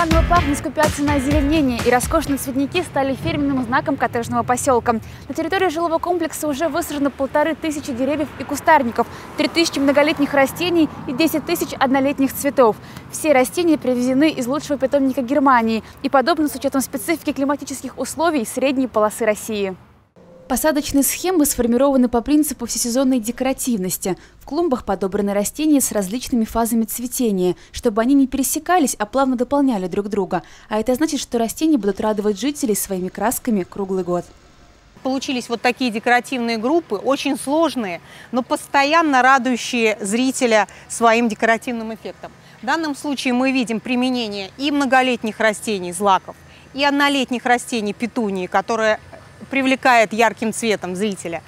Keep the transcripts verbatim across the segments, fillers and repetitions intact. Суханово Парк не скупятся на озеленение, и роскошные цветники стали фирменным знаком коттеджного поселка. На территории жилого комплекса уже высажено полторы тысячи деревьев и кустарников, три тысячи многолетних растений и десять тысяч однолетних цветов. Все растения привезены из лучшего питомника Германии и подобны с учетом специфики климатических условий средней полосы России. Посадочные схемы сформированы по принципу всесезонной декоративности. В клумбах подобраны растения с различными фазами цветения, чтобы они не пересекались, а плавно дополняли друг друга. А это значит, что растения будут радовать жителей своими красками круглый год. Получились вот такие декоративные группы, очень сложные, но постоянно радующие зрителя своим декоративным эффектом. В данном случае мы видим применение и многолетних растений, злаков, и однолетних растений, петунии, которые привлекает ярким цветом зрителя,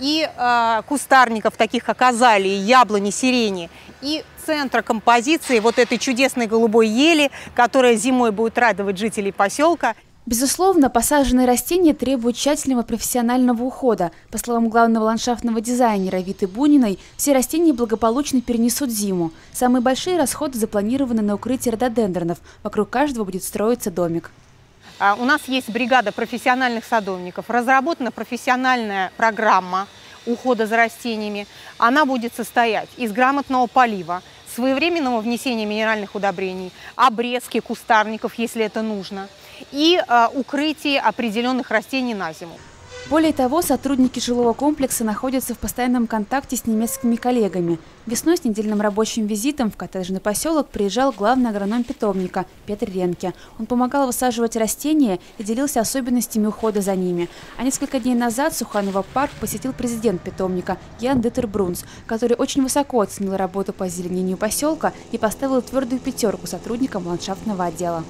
и э, кустарников, таких как азалии, яблони, сирени, и центра композиции вот этой чудесной голубой ели, которая зимой будет радовать жителей поселка. Безусловно, посаженные растения требуют тщательного профессионального ухода. По словам главного ландшафтного дизайнера Виты Буниной, все растения благополучно перенесут зиму. Самые большие расходы запланированы на укрытие рододендронов. Вокруг каждого будет строиться домик. У нас есть бригада профессиональных садовников, разработана профессиональная программа ухода за растениями. Она будет состоять из грамотного полива, своевременного внесения минеральных удобрений, обрезки кустарников, если это нужно, и укрытия определенных растений на зиму. Более того, сотрудники жилого комплекса находятся в постоянном контакте с немецкими коллегами. Весной с недельным рабочим визитом в коттеджный поселок приезжал главный агроном питомника Петр Ренке. Он помогал высаживать растения и делился особенностями ухода за ними. А несколько дней назад Суханово Парк посетил президент питомника Ян Дитер Брунс, который очень высоко оценил работу по озеленению поселка и поставил твердую пятерку сотрудникам ландшафтного отдела.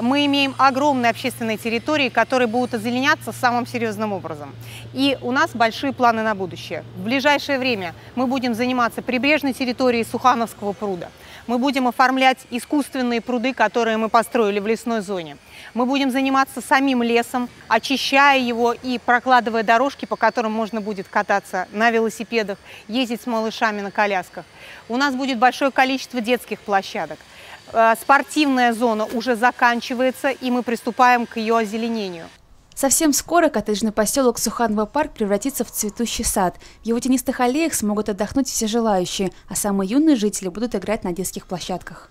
Мы имеем огромные общественные территории, которые будут озеленяться самым серьезным образом. И у нас большие планы на будущее. В ближайшее время мы будем заниматься прибрежной территорией Сухановского пруда. Мы будем оформлять искусственные пруды, которые мы построили в лесной зоне. Мы будем заниматься самим лесом, очищая его и прокладывая дорожки, по которым можно будет кататься на велосипедах, ездить с малышами на колясках. У нас будет большое количество детских площадок. Спортивная зона уже заканчивается, и мы приступаем к ее озеленению. Совсем скоро коттеджный поселок Суханово Парк превратится в цветущий сад. В его тенистых аллеях смогут отдохнуть все желающие, а самые юные жители будут играть на детских площадках.